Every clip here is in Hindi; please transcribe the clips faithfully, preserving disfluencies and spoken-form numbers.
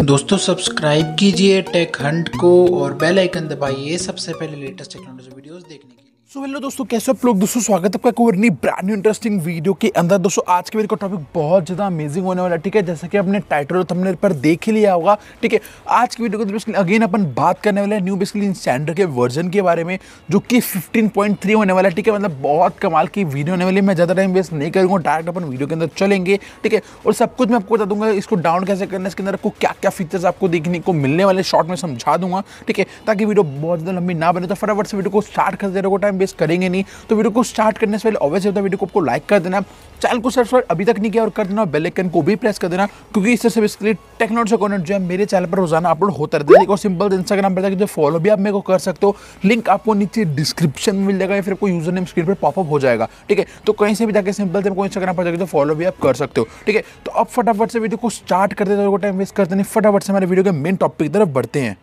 दोस्तों सब्सक्राइब कीजिए टेक हंट को और बेल आइकन दबाइए सबसे पहले लेटेस्ट टेक्नोलॉजी वीडियोस देखने के लिए। सो हेलो दोस्तों, कैसे आप लोग। दोस्तों स्वागत है आपका एक और नई ब्रांड न्यू इंटरेस्टिंग वीडियो के अंदर। दोस्तों आज के मेरे को टॉपिक बहुत ज़्यादा अमेजिंग होने वाला है, ठीक है। जैसे कि आपने टाइटल और थंबनेल पर देख ही लिया होगा, ठीक है। आज की वीडियो के बेसिकली अगेन अपन बात करने वाले हैं न्यू बेसिकली इन सेंडर के वर्जन के बारे में, जो कि फिफ्टीन पॉइंट थ्री होने वाला है, ठीक है। मतलब बहुत कमाल की वीडियो होने वाली है। मैं ज़्यादा टाइम वेस्ट नहीं करूँगा, डायरेक्ट अपन वीडियो के अंदर चलेंगे, ठीक है। और सब कुछ मैं आपको बता दूँगा इसको डाउन कैसे करना है, इसके अंदर आपको क्या क्या फीचर्स आपको देखने को मिलने वाले शॉर्ट में समझा दूँगा, ठीक है। ताकि वीडियो बहुत ज़्यादा लंबी ना बने, तो फटाफट से वीडियो को स्टार्ट कर दे रहे हो, टाइम बेस्ट करेंगे नहीं। तो वीडियो को स्टार्ट करने से पहले ऑब्वियसली होता है वीडियो को आपको लाइक कर देना, चैनल को सब्सक्राइब अभी तक नहीं किया और कर देना, बेल आइकन को भी प्रेस कर देना, क्योंकि इससे से बेसिकली टेक्नोलॉजी कंटेंट जो है मेरे चैनल पर रोजाना अपलोड होता रहता है। एक और सिंपल इंस्टाग्राम पर जाकर फॉलो भी आप मेरे को कर सकते हो, लिंक आपको नीचे डिस्क्रिप्शन में मिल जाएगा या फिर कोई यूजर नेम स्क्रीन पर पॉपअप हो जाएगा, ठीक है। तो कहीं से भी जाकर सिंपल से इंस्टाग्राम पर जाकर फॉलो भी आप कर सकते हो, ठीक है। तो अब फटाफट से वीडियो को स्टार्ट कर देते हो, टाइम वेस्ट करते नहीं, फटाफट से हमारे वीडियो के मेन टॉपिक की तरफ बढ़ते हैं।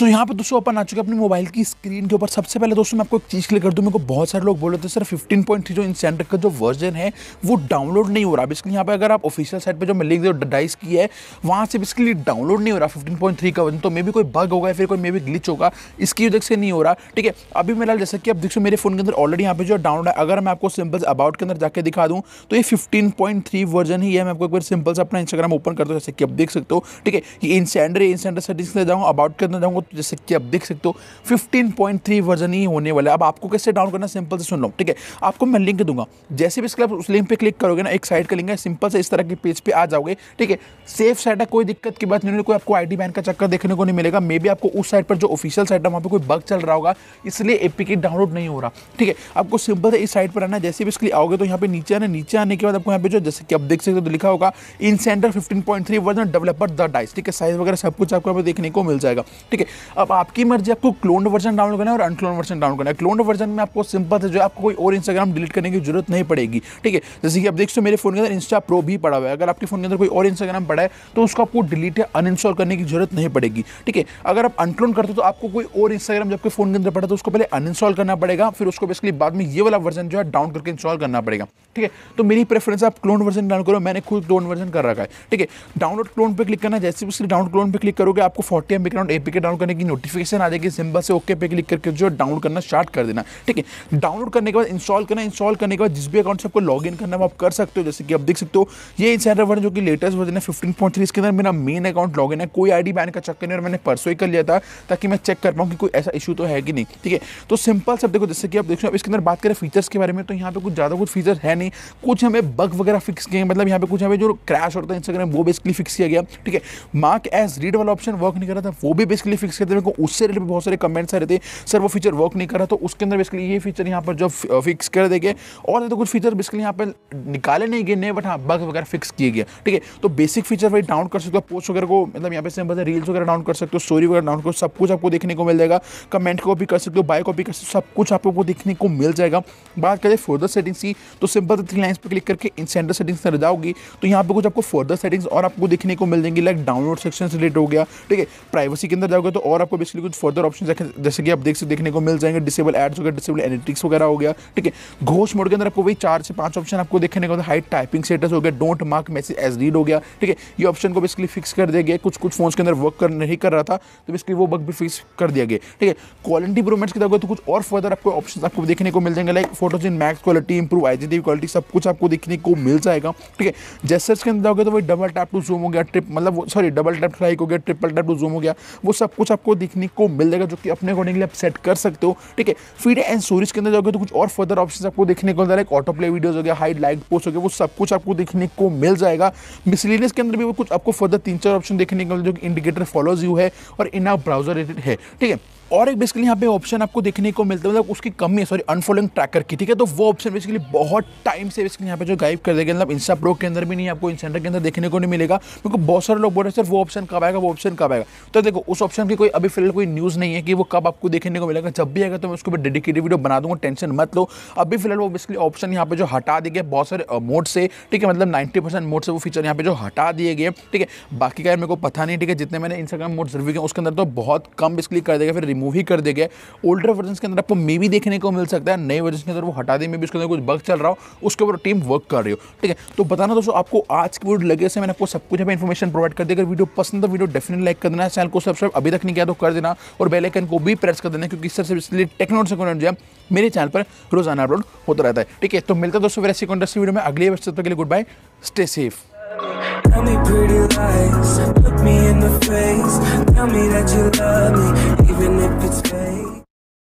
सो so, यहाँ पर दोस्तों अपन आ चुके हैं अपने मोबाइल की स्क्रीन के ऊपर। सबसे पहले दोस्तों मैं आपको एक चीज़ क्लियर कर दूँ, मेरे को बहुत सारे लोग बोल रहे थे सर फिफ्टीन पॉइंट थ्री जो इन सेंडर का जो वर्जन है वो डाउनलोड नहीं हो रहा। बेसिकली यहाँ पे अगर आप ऑफिशियल साइट पे जो मैं लिख दे डाइस की है वहाँ से बेसिकली डाउनलोड नहीं हो रहा फिफ्टीन पॉइंट थ्री का वर्जन। तो मे भी कोई बग होगा या फिर कोई मे भी ग्लिच होगा, इसकी वजह से नहीं हो रहा, ठीक है। अभी मेरा जैसे कि आप देखो मेरे फोन के अंदर ऑलरेडी यहाँ पे जो डाउनलोड है, अगर मैं आपको सिंपल अबाउट के अंदर जाकर दिखा दूँ तो ये फिफ्टीन पॉइंट थ्री वर्जन ही है। मैं आपको एक बार सिंपल से अपना इंस्टाग्राम ओपन कर दूँ, जैसे कि आप देख सकते हो, ठीक है। ये Instander Instander settings में जाऊँ, अबाउट के अंदर जाऊँगा, जैसे कि आप देख सकते हो फिफ्टीन पॉइंट थ्री वर्जन ही होने वाला है। अब आपको कैसे डाउन करना सिंपल से सुन लो, ठीक है। आपको मैं लिंक दूंगा, जैसे भी इसके आप उस लिंक पे क्लिक करोगे ना, एक साइड का लिंक है, सिंपल से इस तरह के पेज पे आ जाओगे, ठीक है। सेफ साइट है, कोई दिक्कत की बात नहीं है, कोई आपको आईडी बैन का चक्कर देखने को नहीं मिलेगा। मे भी आपको उस साइट पर जो ऑफिशियल साइट है वहाँ पर कोई बग चल रहा होगा, इसलिए एपीके डाउनलोड नहीं हो रहा, ठीक है। आपको सिंपल से इस साइट पर आना, जैसे भी इसके आओगे तो यहाँ पे नीचे आना, नीचे आने के बाद आपको यहाँ पे जो जैसे कि आप देख सकते हो लिखा होगा Instander fifteen point three version developer the Dise, ठीक है। साइज वगैरह सब कुछ आपको यहाँ पे देखने को मिल जाएगा, ठीक है। अब आपकी मर्जी, आपको क्लोन्ड वर्जन डाउनलोड करना है और अनक्लोन्ड वर्जन डाउनलोड करना है। क्लोन्ड वर्जन में आपको सिंपल से जो है आपको कोई और इंस्टाग्राम डिलीट करने की जरूरत नहीं पड़ेगी, ठीक है। जैसे कि आप देखते हो मेरे फोन के अंदर इंस्टा प्रो भी पड़ा हुआ है, अगर आपके फोन के अंदर कोई और इंस्टाग्राम पड़ा है तो उसको आपको डिलीट या अनइंस्टॉल करने की जरूरत नहीं पड़ेगी, ठीक है। अगर आप अनक्लोन करते हो तो आपको कोई और इंस्टाग्राम जब आपके फोन के अंदर पड़ा तो उसको पहले अनइंस्टॉल करना पड़ेगा, फिर उसको बेसिकली बाद में ये वाला वर्जन जो है डाउन करके इंस्टॉल करना पड़ेगा, ठीक है। तो मेरी प्रेफरेंस आप क्लोन वर्जन डाउन करो, मैंने खुद क्लोन वर्जन कर रखा है, ठीक है। डाउनलोड क्लोन पर क्लिक करना, जैसे भी डाउन क्लोन पर क्लिक करोगे आपको forty M background APK down करने की नोटिफिकेशन आ जाएगी। सिंपल से ओके पे क्लिक करके जो डाउनलोड करना स्टार्ट कर देना, ठीक है। डाउनलोड करने के बाद इंस्टॉल करना, इंस्टॉल करने के बाद जिस भी अकाउंट से आपको लॉगिन करना है आप कर सकते हो। जैसे कि आप देख सकते हो ये इन सेंडर वर्जन जो कि लेटेस्ट वर्जन है फिफ्टीन पॉइंट थ्री, इसके अंदर मेरा मेन अकाउंट लॉगिन है, कोई आईडी बैन का चक्कर नहीं, और मैंने परसों ही कर लिया था ताकि मैं चेक कर पाऊँ कि कोई ऐसा इशू तो है कि नहीं, ठीक है। तो सिंपल सब देखो, जैसे कि आप देखो इसके अंदर बात करें फीचर्स के बारे में तो यहाँ पे कुछ ज़्यादा कुछ फीचर है नहीं, कुछ हमें बग वगैरह फिक्स किए, मतलब यहाँ पे कुछ हमें जो क्रैश होता है इंस्टाग्राम वो बेसिकली फिक्स किया गया, ठीक है। मार्क एज रीड वाला ऑप्शन वर्क नहीं कर रहा था, वो भी बेसिकली फिक्स कर दिया। उससे रिलेटेड बहुत सारे कमेंट्स आ रहे थे सर वो फीचर वर्क नहीं कर रहा, तो उसके अंदर बेसिकली ये फीचर यहाँ पर जो फिक्स कर देंगे। और तो कुछ फीचर बेसिकली यहाँ पर निकाले नहीं गए नए, बट हाँ बग वगैरह फिक्स किए गए, ठीक है। तो बेसिक फीचर वही डाउन कर सकते हो, पोस्ट वगैरह को मतलब यहाँ पे सिंपल से रील्स वगैरह डाउन कर सकते हो, स्टोरी वगैरह डाउन कर, सब कुछ आपको देखने को मिल जाएगा। कमेंट कॉपी कर सकते हो, बाय कॉपी कर सकते हो, सब कुछ आपको देखने को मिल जाएगा। बात करें फर्दर सेटिंग्स की तो सिंपल थ्री लाइन्स पर क्लिक करके इन सेंडर सेटिंग्स में जाओगी तो यहाँ पर कुछ आपको फर्दर सेटिंग्स और आपको देखने को मिल जाएंगी, लाइक डाउनलोड सेक्शन से रिलेट हो गया, ठीक है। प्राइवेसी के अंदर जाओगे तो और आपको बेसिकली कुछ फर्दर ऑप्शन जैसे कि आप देख सकते देखने को मिल जाएंगे, डिसेबल एड्स हो गया, डिसेबल एनालिटिक्स वगैरह हो गया, ठीक है। घोस्ट मोड के अंदर आपको वही चार से पांच ऑप्शन आपको देखने को मिलता है, हाइड टाइपिंग स्टेटस हो गया, don't mark message as read हो गया, ठीक है। ये ऑप्शन को बेसिकली फिक्स कर दिया गया, कुछ कुछ फोन्स के अंदर वर्क कर नहीं कर रहा था तो बेसिकली वो बग भी फिक्स कर दिया गया, ठीक है। क्वालिटी इंप्रूवमेंट्स की तरफ तो कुछ और फर्दर आपको ऑप्शन आपको देखने को मिल जाएंगे, like photos in max quality, improve IGTV quality, सब कुछ आपको देखने को मिल जाएगा, ठीक है। जेस्चर्स के अंदर जाओगे तो वही डबल टैप टू जूम हो गया, ट्रिप मतलब सॉरी डबल टैप लाइक हो गया, ट्रिपल टैप टू जूम हो गया, वो सब कुछ आपको देखने को मिल जाएगा जो कि अपने अकॉर्डिंगली आप सेट कर सकते हो, ठीक है। फीड एंड स्टोरेज के अंदर जाओगे तो कुछ और फर्दर ऑप्शंस आपको देखने को मिल जाएगा, ऑटो प्ले वीडियोस हो गया, हाइड लाइक पोस्ट हो गया, वो सब कुछ आपको देखने को मिल जाएगा। मिसलेनियस के अंदर भी वो कुछ आपको फर्दर तीन चार ऑप्शन देखने को मिल जाएगा, इंडिकेटर फॉलोज यू है और इन आवर ब्राउजर रेटेड है, ठीक है। और एक बेसिकली यहाँ पे ऑप्शन आपको देखने को मिलता है, मतलब उसकी कमी है सॉरी अनफॉलोइंग ट्रैकर की, ठीक है। तो वो ऑप्शन बेसिकली बहुत टाइम से बेसिकली यहाँ पे जो गायब कर देगा, मतलब इंस्टा प्रो के अंदर भी नहीं, आपको इन सेंडर के अंदर देखने को नहीं मिलेगा। क्योंकि बहुत सारे लोग बोल रहे हैं सर वो ऑप्शन कब आएगा वो ऑप्शन कब आएगा, तो देखो उस ऑप्शन की कोई अभी फिलहाल कोई न्यूज़ नहीं है कि वो कब आपको देखने को मिलेगा। जब भी आएगा तो मैं उसको भी डेडिकेटेड वीडियो बना दूँगा, टेंशन मत लो। अभी फिलहाल वो बेसिकली ऑप्शन यहाँ पे जो हटा दिए गए बहुत सारे मोड से, ठीक है। मतलब नाइन्टी परसेंट मोड से वो फीचर यहाँ पे जो हटा दिए गए, ठीक है। बाकी का मेरे को पता नहीं, ठीक है। जितने मैंने इंस्टाग्राम मोड्स रिव्यू किया उसके अंदर तो बहुत कम बेसिकली कर देगा, फिर रिमूव ही कर दिया गया है। ओल्डर वर्जन के अंदर आपको मे भी देखने को मिल सकता है, नए वर्जन के अंदर वो हटा दें, मे भी उसके अंदर कुछ बग चल रहा हो, उसके ऊपर टीम वर्क कर रही हो। ठीक है, तो बताना दोस्तों आपको आज की वीडियो लगे से मैंने आपको सब कुछ इन्फॉर्मेशन प्रोवाइड कर दी। अगर वीडियो पसंद है वीडियो डेफिनेट लाइक कर देना, चैनल को सब्सक्राइब अभी तक नहीं किया तो कर देना और बेल आइकन को भी प्रेस कर देना, क्योंकि सबसे इसलिए टेक्नोलॉजी से जो है मेरे चैनल पर रोजाना अपलोड होता रहता है। ठीक है, तो मिलता है दोस्तों फिर ऐसी इंटरेस्टिंग वीडियो में अगले वर्ष तक के लिए। Good bye, stay safe. Tell me pretty lies, look me in the face, tell me that you love me, even if it's fake.